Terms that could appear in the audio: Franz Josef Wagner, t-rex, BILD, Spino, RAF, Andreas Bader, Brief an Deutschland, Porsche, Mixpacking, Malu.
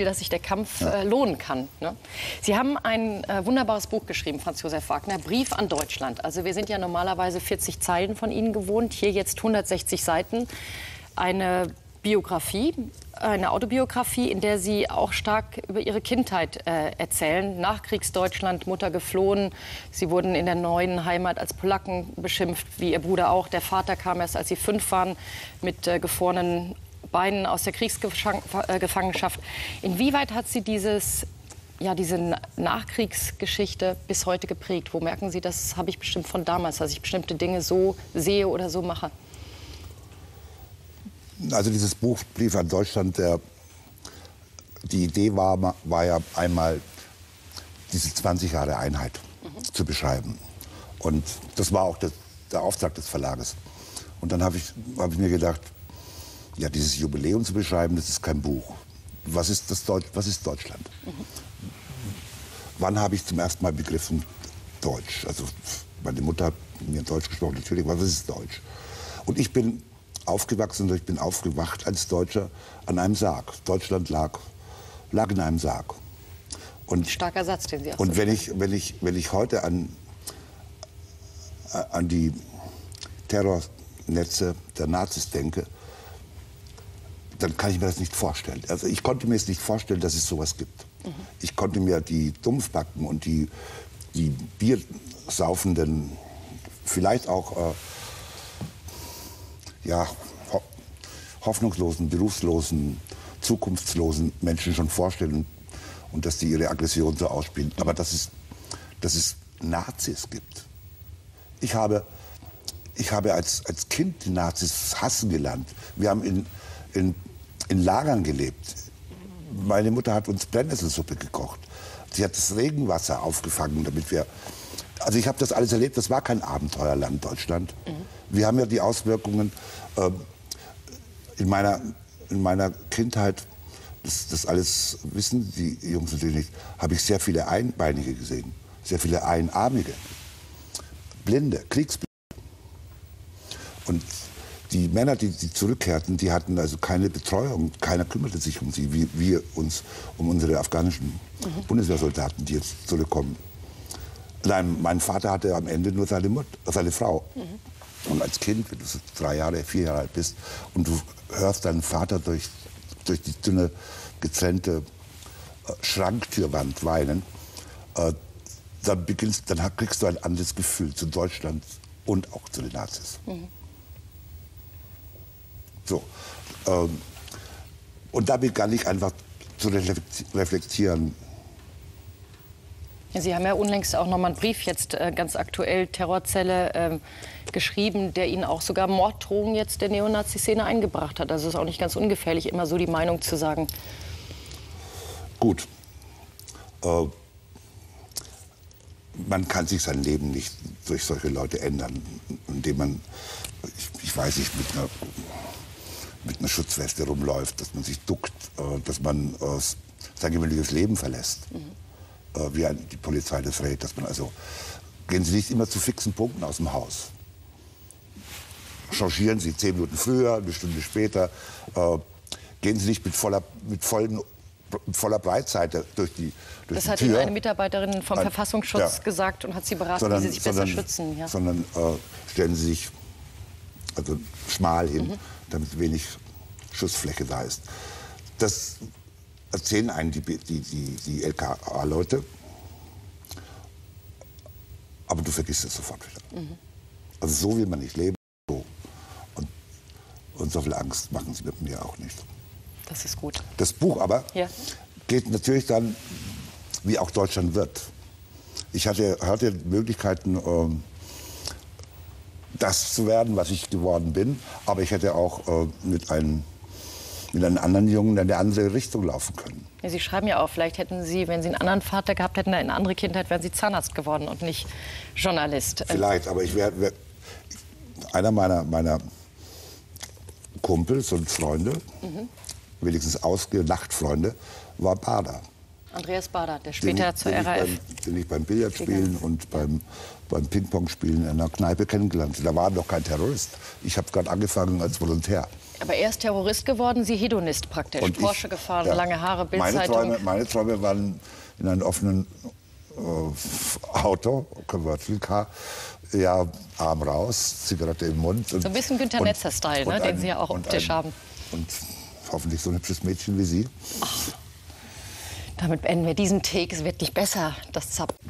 dass sich der Kampf lohnen kann. Ne? Sie haben ein wunderbares Buch geschrieben, Franz Josef Wagner, Brief an Deutschland. Also wir sind ja normalerweise 40 Zeilen von Ihnen gewohnt, hier jetzt 160 Seiten. Eine Biografie, eine Autobiografie, in der Sie auch stark über Ihre Kindheit erzählen. Nachkriegsdeutschland, Mutter geflohen. Sie wurden in der neuen Heimat als Polacken beschimpft, wie Ihr Bruder auch. Der Vater kam erst, als Sie 5 waren, mit gefrorenen Beinen aus der Kriegsgefangenschaft. Inwieweit hat Sie diese Nachkriegsgeschichte bis heute geprägt? Wo merken Sie, das habe ich bestimmt von damals, dass ich bestimmte Dinge so sehe oder so mache? Also dieses Buch Brief an Deutschland, die Idee war ja einmal, diese 20 Jahre Einheit zu beschreiben. Und das war auch der Auftrag des Verlages. Und dann hab ich mir gedacht, ja, dieses Jubiläum zu beschreiben, das ist kein Buch. Was ist Deutschland? Wann habe ich zum ersten Mal begriffen, Deutsch? Also meine Mutter hat mir Deutsch gesprochen, natürlich, aber was ist Deutsch? Und ich bin aufgewachsen, ich bin aufgewacht als Deutscher an einem Sarg. Deutschland lag in einem Sarg. Und starker Satz, den Sie auch. Und wenn ich heute an die Terrornetze der Nazis denke, dann kann ich mir das nicht vorstellen. Also ich konnte mir es nicht vorstellen, dass es sowas gibt. Mhm. Ich konnte mir die Dumpfbacken und die Biersaufenden, vielleicht auch hoffnungslosen, berufslosen, zukunftslosen Menschen schon vorstellen und dass die ihre Aggression so ausspielen. Aber dass es Nazis gibt. Ich habe als Kind die Nazis hassen gelernt. Wir haben in Lagern gelebt. Meine Mutter hat uns Brennnesselsuppe gekocht. Sie hat das Regenwasser aufgefangen, damit wir... Also ich habe das alles erlebt, das war kein Abenteuerland, Deutschland. Mhm. Wir haben ja die Auswirkungen in meiner Kindheit, das alles wissen die Jungs natürlich nicht, habe ich sehr viele Einbeinige gesehen, sehr viele Einarmige, Blinde, Kriegsblinde. Und die Männer, die zurückkehrten, die hatten also keine Betreuung, keiner kümmerte sich um sie, wie wir uns um unsere afghanischen Bundeswehrsoldaten, die jetzt zurückkommen. Nein, mein Vater hatte am Ende nur seine Frau. Mhm. Und als Kind, wenn du 3 Jahre, 4 Jahre alt bist und du hörst deinen Vater durch die dünne, getrennte Schranktürwand weinen, dann kriegst du ein anderes Gefühl zu Deutschland und auch zu den Nazis. Mhm. So. Und da begann ich einfach zu reflektieren. Sie haben ja unlängst auch noch mal einen Brief, jetzt ganz aktuell, Terrorzelle, geschrieben, der Ihnen auch sogar Morddrohungen jetzt der Neonazi-Szene eingebracht hat. Also es ist auch nicht ganz ungefährlich, immer so die Meinung zu sagen. Gut. Man kann sich sein Leben nicht durch solche Leute ändern, indem man, ich weiß nicht, mit einer Schutzweste rumläuft, dass man sich duckt, dass man sein gewöhnliches Leben verlässt. Mhm. Wie die Polizei das rät, dass man also, gehen Sie nicht immer zu fixen Punkten aus dem Haus. Changieren Sie 10 Minuten früher, eine Stunde später. Gehen Sie nicht mit voller Breitseite durch die Tür. Das hat Ihnen eine Mitarbeiterin vom Verfassungsschutz gesagt und hat Sie beraten, wie Sie sich besser schützen. Ja. Sondern stellen Sie sich also schmal hin, damit wenig Schussfläche da ist. Das erzählen einen die LKA-Leute, aber du vergisst es sofort wieder. Mhm. Also so will man nicht leben. So. Und so viel Angst machen sie mit mir auch nicht. Das ist gut. Das Buch aber geht natürlich dann, wie auch Deutschland wird. Ich hatte Möglichkeiten, das zu werden, was ich geworden bin, aber ich hätte auch mit einem anderen Jungen in eine andere Richtung laufen können. Ja, Sie schreiben ja auch, vielleicht hätten Sie, wenn Sie einen anderen Vater gehabt hätten, eine andere Kindheit, wären Sie Zahnarzt geworden und nicht Journalist. Vielleicht, aber ich wäre einer meiner Kumpels und Freunde, wenigstens Nachtfreunde, war Bader. Andreas Bader, der später zur RAF. Den ich beim Billardspielen und beim Ping-Pong-Spielen in einer Kneipe kennengelernt habe. Da war noch kein Terrorist. Ich habe gerade angefangen als Volontär. Aber er ist Terrorist geworden, Sie Hedonist praktisch. Und Porsche gefahren, ja, lange Haare, Bildzeitung. Meine Träume waren in einem offenen Auto, Convertible Car, ja, Arm raus, Zigarette im Mund. Und so ein bisschen Günter Netzer-Style, ne, den Sie ja auch optisch haben. Und hoffentlich so ein hübsches Mädchen wie Sie. Ach, damit beenden wir diesen Take. Es wird nicht besser, das Zappen.